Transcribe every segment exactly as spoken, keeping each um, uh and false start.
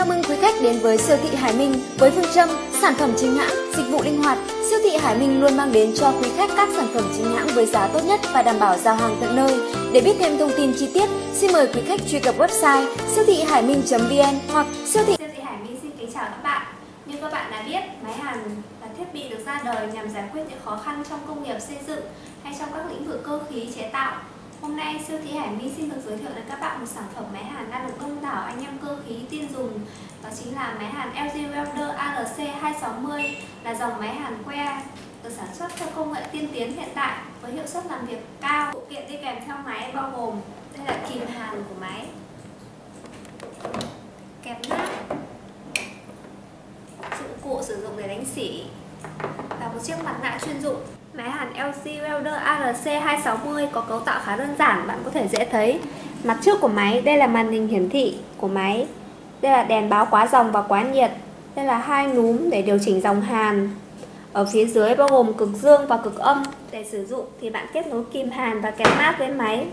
Chào mừng quý khách đến với siêu thị Hải Minh. Với phương châm sản phẩm chính hãng, dịch vụ linh hoạt, siêu thị Hải Minh luôn mang đến cho quý khách các sản phẩm chính hãng với giá tốt nhất và đảm bảo giao hàng tận nơi. Để biết thêm thông tin chi tiết, xin mời quý khách truy cập website siêu thị hải minh.vn hoặc siêu thị. Siêu thị Hải Minh xin kính chào các bạn. Như các bạn đã biết, máy hàn là thiết bị được ra đời nhằm giải quyết những khó khăn trong công nghiệp xây dựng hay trong các lĩnh vực cơ khí chế tạo. Hôm nay siêu thị Hải Minh xin được giới thiệu đến các bạn một sản phẩm máy hàn đang được đông đảo anh em cơ khí tin dùng, đó chính là máy hàn LGwelder a rờ xê hai sáu mươi, là dòng máy hàn que được sản xuất theo công nghệ tiên tiến hiện tại với hiệu suất làm việc cao. Phụ kiện đi kèm theo máy bao gồm đây là kìm hàn của máy, kẹp nát, dụng cụ sử dụng để đánh xỉ và một chiếc mặt nạ chuyên dụng. Máy hàn LGwelder a rờ xê hai sáu mươi có cấu tạo khá đơn giản, bạn có thể dễ thấy. Mặt trước của máy, đây là màn hình hiển thị của máy. Đây là đèn báo quá dòng và quá nhiệt. Đây là hai núm để điều chỉnh dòng hàn. Ở phía dưới bao gồm cực dương và cực âm. Để sử dụng thì bạn kết nối kim hàn và kẹp mát với máy.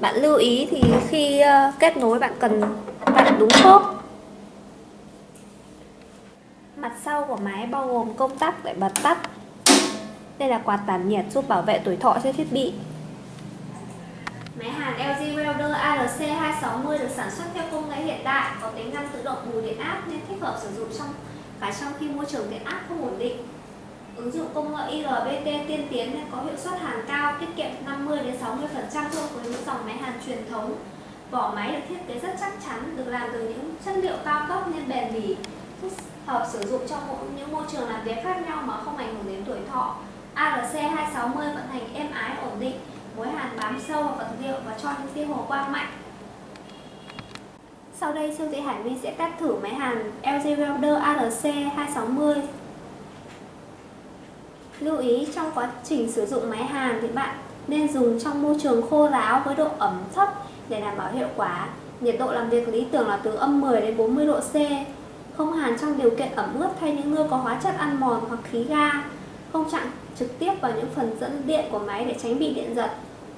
Bạn lưu ý thì khi kết nối bạn cần vặn đúng khớp. Mặt sau của máy bao gồm công tắc để bật tắt. Đây là quạt tản nhiệt giúp bảo vệ tuổi thọ cho thiết bị. Máy hàn LGwelder a rờ xê hai sáu mươi được sản xuất theo công nghệ hiện đại, có tính năng tự động bù điện áp nên thích hợp sử dụng trong cả trong khi môi trường điện áp không ổn định. Ứng dụng công nghệ i giê bê tê tiên tiến nên có hiệu suất hàn cao, tiết kiệm năm mươi đến sáu mươi phần trăm so với những dòng máy hàn truyền thống. Vỏ máy được thiết kế rất chắc chắn, được làm từ những chất liệu cao cấp nên bền bỉ, thích hợp sử dụng trong những môi trường làm việc khác nhau mà không ảnh hưởng đến tuổi thọ. a rờ xê hai sáu mươi vận hành êm ái, ổn định, mối hàn bám sâu vào vật liệu và cho những tia hồ quang mạnh. Sau đây siêu thị Hải Minh sẽ test thử máy hàn LGwelder a rờ xê hai sáu mươi. Lưu ý trong quá trình sử dụng máy hàn thì bạn nên dùng trong môi trường khô ráo với độ ẩm thấp để đảm bảo hiệu quả. Nhiệt độ làm việc lý tưởng là từ âm mười đến bốn mươi độ C. Không hàn trong điều kiện ẩm ướt thay những nơi có hóa chất ăn mòn hoặc khí ga. Không chạm trực tiếp vào những phần dẫn điện của máy để tránh bị điện giật.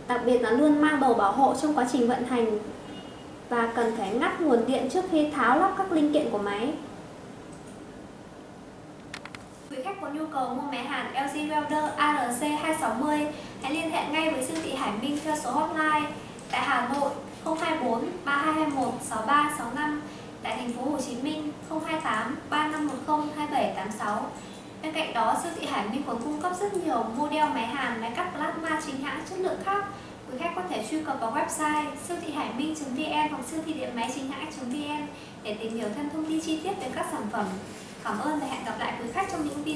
Đặc biệt là luôn mang đồ bảo hộ trong quá trình vận hành và cần phải ngắt nguồn điện trước khi tháo lắp các linh kiện của máy. Quý khách có nhu cầu mua máy hàn LGwelder a rờ xê hai sáu mươi, hãy liên hệ ngay với siêu thị Hải Minh theo số hotline tại Hà Nội không hai bốn ba hai hai một sáu ba sáu năm, tại thành phố Hồ Chí Minh không hai tám ba năm một không hai bảy tám sáu. Bên cạnh đó, siêu thị Hải Minh còn cung cấp rất nhiều model máy hàn, máy cắt plasma chính hãng chất lượng khác. Quý khách có thể truy cập vào website siêu thị hải minh.vn hoặc siêu thị điện máy chính hãng.vn để tìm hiểu thêm thông tin chi tiết về các sản phẩm. Cảm ơn và hẹn gặp lại quý khách trong những video